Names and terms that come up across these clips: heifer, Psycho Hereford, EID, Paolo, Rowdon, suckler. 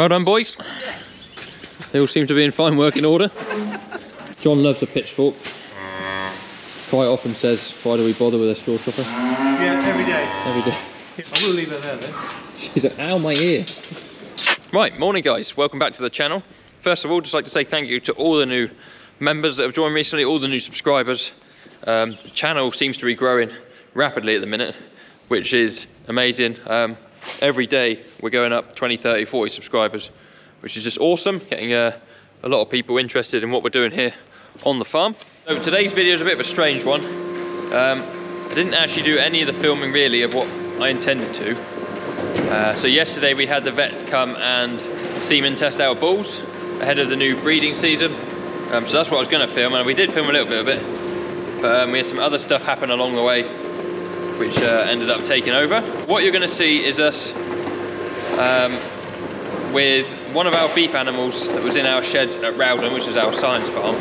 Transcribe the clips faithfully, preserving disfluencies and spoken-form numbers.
Well done, boys. They all seem to be in fine working order. John loves a pitchfork. Quite often says, why do we bother with a straw chopper? Yeah, every day. Every day. I will leave it there then. She's like, ow, my ear. Right, morning guys, welcome back to the channel. First of all, just like to say thank you to all the new members that have joined recently, all the new subscribers. Um, the channel seems to be growing rapidly at the minute, which is amazing. Um, every day we're going up twenty, thirty, forty subscribers, which is just awesome, getting uh, a lot of people interested in what we're doing here on the farm. So today's video is a bit of a strange one. Um, I didn't actually do any of the filming really of what I intended to. Uh, so yesterday we had the vet come and semen test our bulls ahead of the new breeding season. Um, so that's what I was going to film, and we did film a little bit of it, but um, we had some other stuff happen along the way which uh, ended up taking over. What you're going to see is us um, with one of our beef animals that was in our sheds at Rowdon, which is our science farm,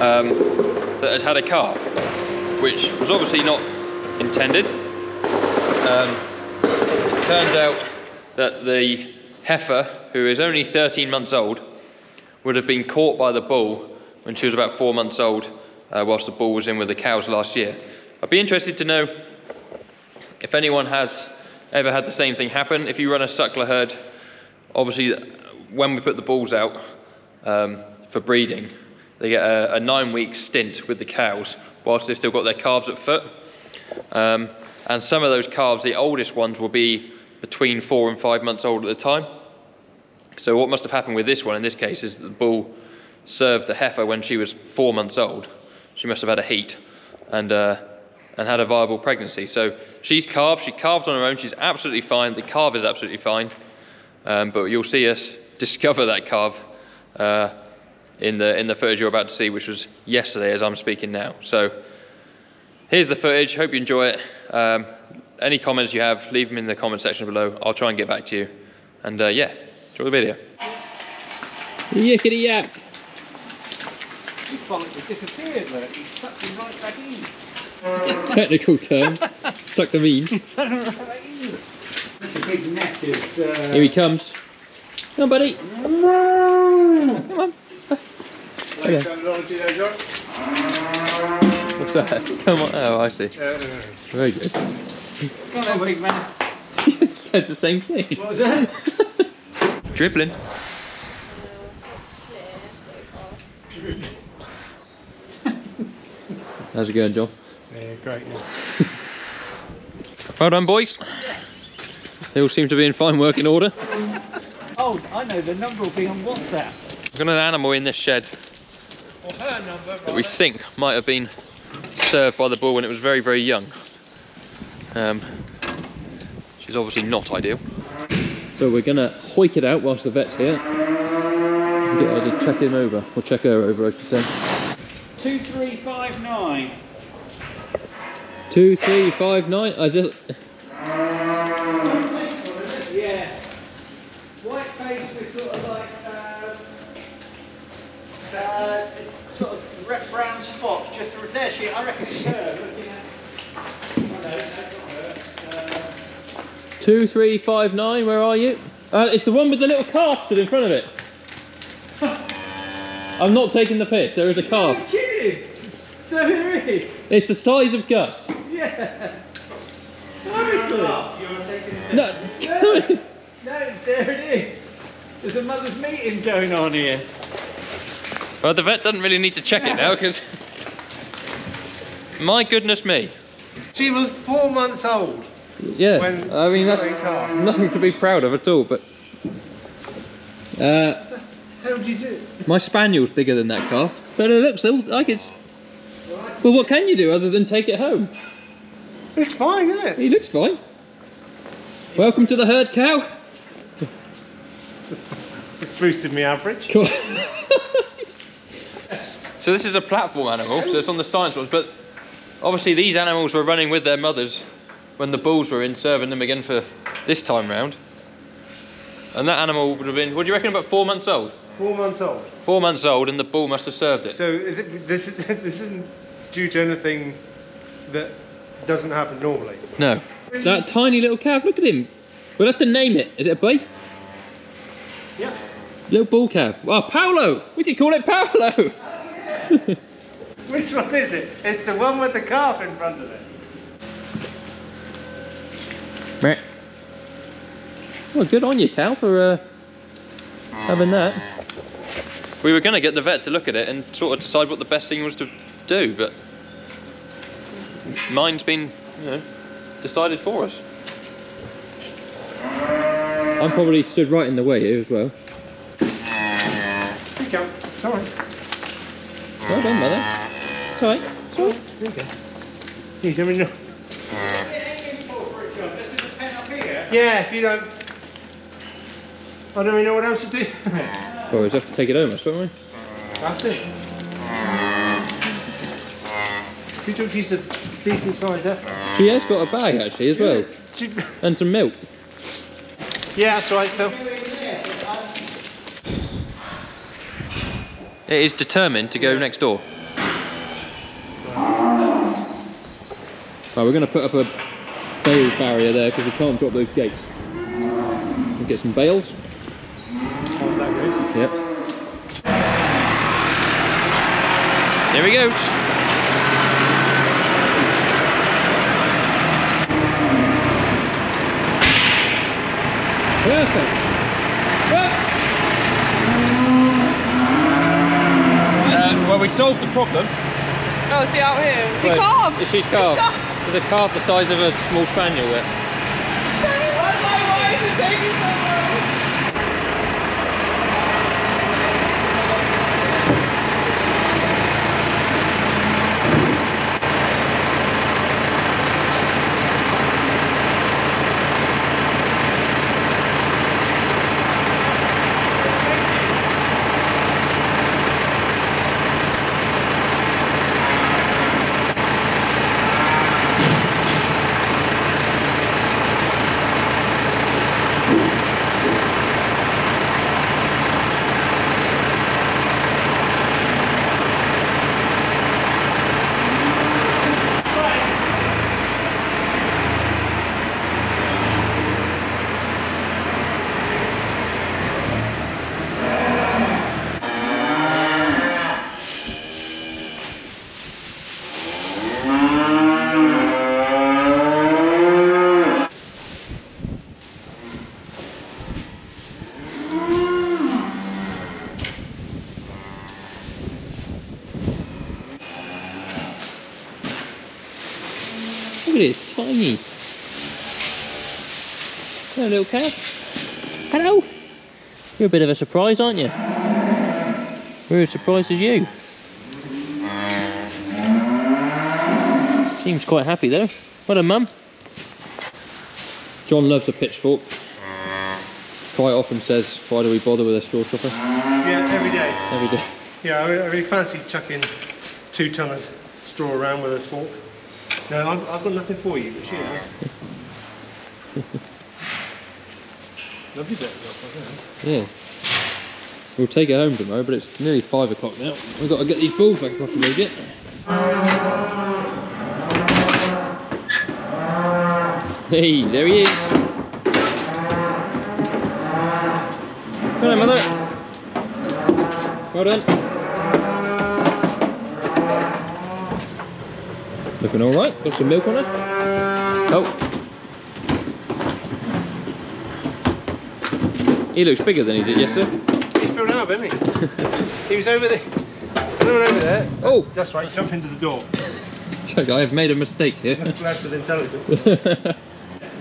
um, that has had a calf, which was obviously not intended. Um, it turns out that the heifer, who is only thirteen months old, would have been caught by the bull when she was about four months old, uh, whilst the bull was in with the cows last year. I'd be interested to know if anyone has ever had the same thing happen. If you run a suckler herd, obviously when we put the bulls out um, for breeding, they get a, a nine week stint with the cows whilst they've still got their calves at foot. Um, and some of those calves, the oldest ones, will be between four and five months old at the time. So what must have happened with this one in this case is that the bull served the heifer when she was four months old. She must have had a heat and, uh, and had a viable pregnancy. So she's calved, she calved on her own, she's absolutely fine, the calf is absolutely fine. Um, but you'll see us discover that calf uh, in the in the footage you're about to see, which was yesterday as I'm speaking now. So here's the footage, hope you enjoy it. Um, any comments you have, leave them in the comment section below. I'll try and get back to you. And uh, yeah, enjoy the video. Yickety yak. He's bollocks disappeared, look. He's sucked him right back in. Technical term, suck the mean. Big neck is, uh... Here he comes. Come on, buddy. Come on. Okay. What's that? Come on. Oh, I see. Very good. Come on, big man. Says the same thing. What was that? Dribbling. How's it going, John? Yeah, great. Well done, boys. They all seem to be in fine working order. Oh, I know, the number will be on WhatsApp. We've got an animal in this shed her number, that we think might have been served by the bull when it was very, very young. Um, she's obviously not ideal. So we're going to hoik it out whilst the vet's here. Get her to check him over, or check her over, I should say. two three five nine. two three five nine? I just... Uh, sort of red brown spot, just there she I reckon it's her, looking at... Oh no, that's not her. Uh... Two, three, five, nine, where are you? Uh, it's the one with the little calf stood in front of it. I'm not taking the piss, there is a calf. You're kidding! So there is! It's the size of Gus. Yeah! Honestly! You're taking the piss. No. No. No, there it is! There's a mother's meeting going on here. Well, the vet doesn't really need to check it now, because... My goodness me. She was four months old. Yeah, when I mean, that's nothing to be proud of at all, but... Uh, how did you do it? My spaniel's bigger than that calf, but it looks like it's... Well, what can you do other than take it home? It's fine, isn't it? He looks fine. Welcome to the herd, cow. It's boosted me average. Cool. So this is a platform animal, so it's on the science ones, but obviously these animals were running with their mothers when the bulls were in, serving them again for this time round. And that animal would have been, what do you reckon, about four months old? Four months old. Four months old, and the bull must have served it. So this, this isn't due to anything that doesn't happen normally? No. That tiny little calf, look at him. We'll have to name it. Is it a boy? Yep. Little ball cap. Oh, Paolo! We could call it Paolo! Oh, yeah. Which one is it? It's the one with the calf in front of it. Meh. Well, good on you, Cal, for uh, having that. We were going to get the vet to look at it and sort of decide what the best thing was to do, but mine's been, you know, decided for us. I'm probably stood right in the way here as well. Here you go. Sorry. Well done, mother. It's all right. It's all right. There you go. Here, let me know. Yeah, if you don't... I don't really know what else to do. Well, we just have to take it home, I suppose, won't we? That's it. She took she's a decent size effort. She has got a bag, actually, as well. She... And some milk. Yeah, that's right, Phil. It is determined to go next door. Right, we're going to put up a bail barrier there because we can't drop those gates. So get some bales. Oh, that goes. Yep. There he goes. Perfect. Uh, well, we solved the problem. Oh, is she out here? Is she well, calf? She's calf. There's a calf the size of a small spaniel there. Why is it taking so long? It's tiny. Hello, little cat. Hello. You're a bit of a surprise, aren't you? We're as surprised as you. Seems quite happy though. Well done, Mum. John loves a pitchfork. Quite often says, why do we bother with a straw chopper? Yeah, every day. Every day. Yeah, I really fancy chucking two tons of straw around with a fork. No, I've, I've got nothing for you, but she has. Lovely bit of job, I think. Yeah. We'll take it home tomorrow, but it's nearly five o'clock now. We've got to get these balls back across the road yet. Hey, there he is. Hello, mother. Well done. Looking all right, got some milk on it. Oh. He looks bigger than he did yesterday. He's filled up, isn't he? He was over there. Everyone over there. Oh. That's right, jump into the door. I have made a mistake here. I'm glad with intelligence.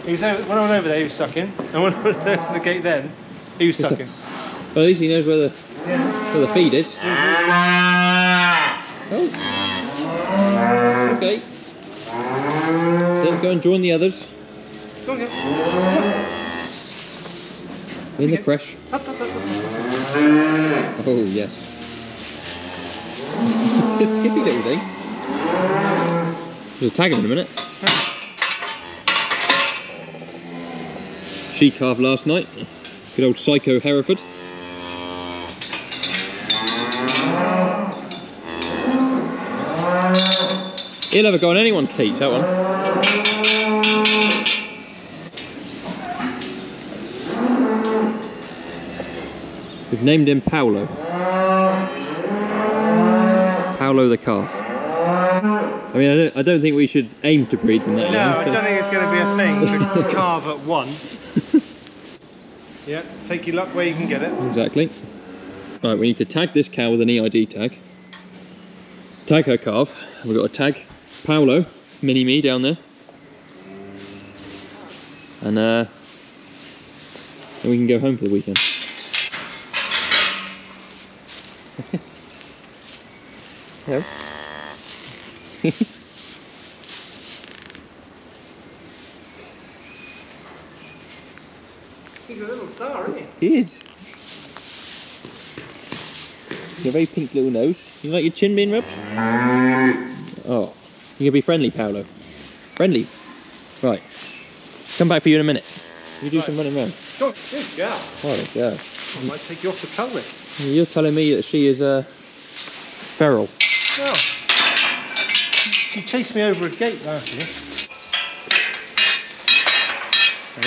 He was over, when I went over there, he was sucking. And when I went over the gate then, he was it's sucking. A, well, at least he knows where the, yeah. where the feed is. Oh. Okay. So go and join the others. Go on, go. In the crash. Up, up, up, up. Oh yes. It's a skippy little thing. There's a tag in a minute. She calved last night. Good old Psycho Hereford. He'll have a go on anyone's teeth, that one. We've named him Paolo. Paolo the calf. I mean, I don't, I don't think we should aim to breed them that no, young. No, I don't think it's going to be a thing to calve at one. Yeah, take your luck where you can get it. Exactly. Right, we need to tag this cow with an E I D tag. Tag her calf. We've got to tag Paolo, mini-me down there. And uh, then we can go home for the weekend. Hello. He's a little star, isn't he? He is. You're a very pink little nose. You like your chin being rubbed? Oh, you can be friendly, Paolo. Friendly. Right. Come back for you in a minute. You do right. some running around. Oh, good girl. Oh, good. I might take you off the cull list. You're telling me that she is a uh, feral. Oh. She chased me over a gate last year.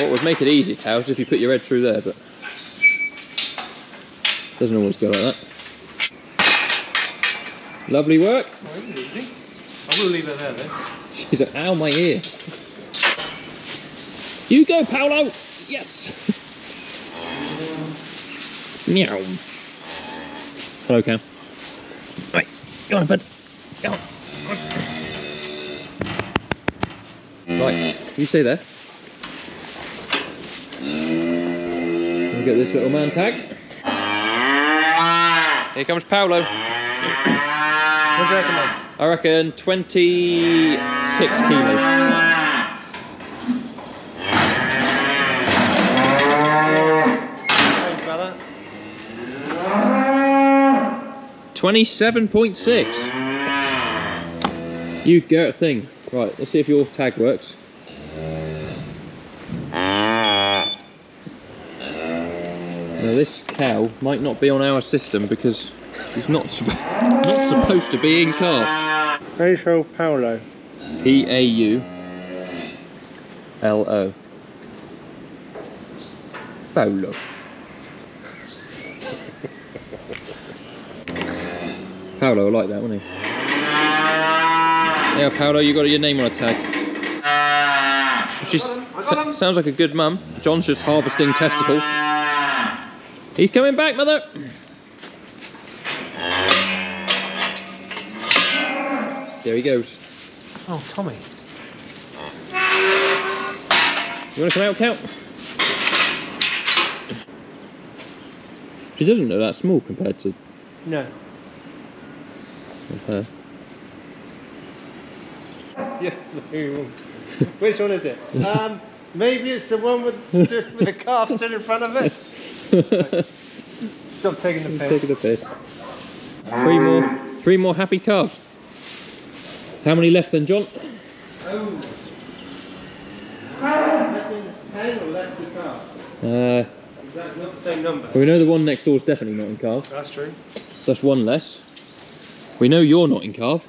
What would make it easy, cows, is if you put your head through there, but it doesn't always go like that. Lovely work. Oh, easy. I will leave her there then. She's like, ow, my ear. You go, Paolo! Yes! Meow. Hello, cow. Right, go on, bud. Go on. Right, you stay there. We'll get this little man tagged. Here comes Paolo. What do you reckon, man? I reckon twenty-six kilos. twenty-seven point six. You girt thing. Right, let's see if your tag works. Now this cow might not be on our system because he's not, sp not supposed to be in calf. Special Paolo. P A U L O. Paolo. Paolo would like that, wouldn't he? Yeah, Paolo, you got your name on a tag. Which is, sounds like a good mum. John's just harvesting testicles. He's coming back, mother! There he goes. Oh, Tommy. You want to come out, cow? She doesn't look that small compared to... No. Uh-huh. Yes, which one is it? Um, maybe it's the one with with the calf still in front of it. Stop taking the piss. Taking the piss. Three more, three more happy calves. How many left then, John? Oh, left in pen or left in calf? Uh, that's not the same number. Well, we know the one next door is definitely not in calf. That's true. So that's one less. We know you're not in calf,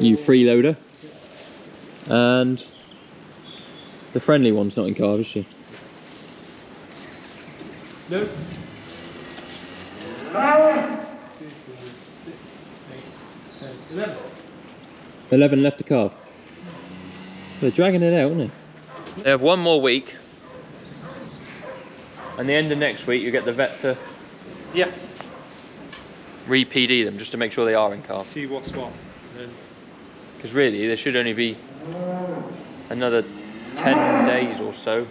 you freeloader, and the friendly one's not in calf, is she? Nope. eleven. eleven left to calf. They're dragging it out, aren't they? They have one more week, and the end of next week you get the vet to... Yeah. re-P D them just to make sure they are in calf. See what's what. Because really there should only be another ten days or so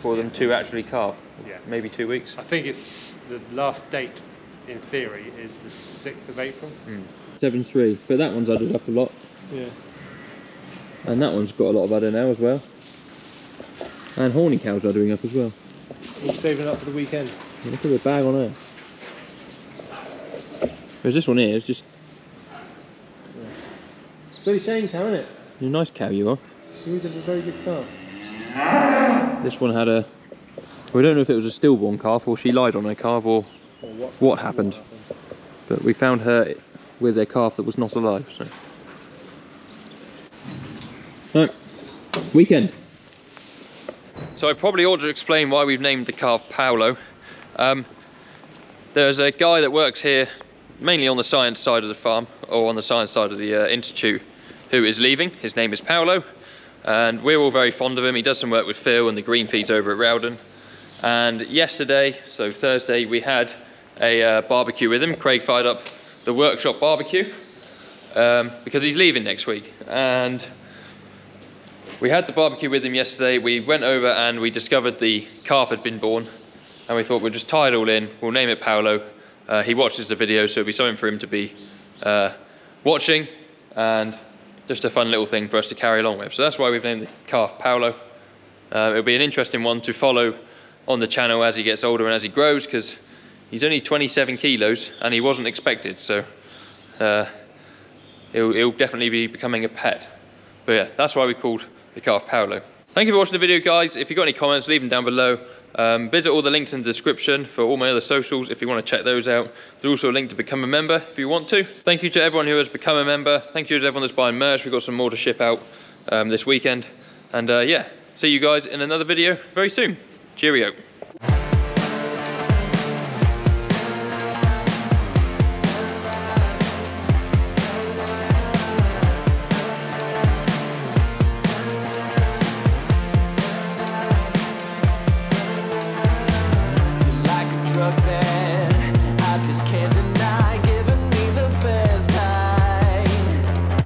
for them to actually calve. Yeah. Maybe two weeks. I think it's the last date in theory is the sixth of April. Mm. seven three, but that one's added up a lot. Yeah. And that one's got a lot of udder now as well. And horny cows are doing up as well. We're saving up for the weekend. Look at the bag on her. Whereas this one here is just... It's really same cow, isn't it? You're a nice cow, you are. You always have a very good calf. This one had a... We don't know if it was a stillborn calf or she lied on her calf or, or what, what happened. happened. But we found her with a calf that was not alive, so... Right. Weekend. So I probably ought to explain why we've named the calf Paolo. Um, there's a guy that works here, mainly on the science side of the farm, or on the science side of the uh, institute, who is leaving. His name is Paolo, and we're all very fond of him. He does some work with Phil and the green feeds over at Rowdon. And yesterday, so Thursday, we had a uh, barbecue with him. Craig fired up the workshop barbecue um, because he's leaving next week. And we had the barbecue with him yesterday. We went over and we discovered the calf had been born, and we thought we'll just tie it all in. We'll name it Paolo. Uh, he watches the video, so it'll be something for him to be uh, watching, and just a fun little thing for us to carry along with. So that's why we've named the calf Paolo. Uh, it'll be an interesting one to follow on the channel as he gets older and as he grows, because he's only twenty-seven kilos and he wasn't expected, so uh, he'll, he'll definitely be becoming a pet. But yeah, that's why we called the calf Paolo. Thank you for watching the video, guys. If you've got any comments, leave them down below. Um, visit all the links in the description for all my other socials if you want to check those out. There's also a link to become a member if you want to. Thank you to everyone who has become a member. Thank you to everyone that's buying merch. We've got some more to ship out um, this weekend. And uh, yeah, see you guys in another video very soon. Cheerio.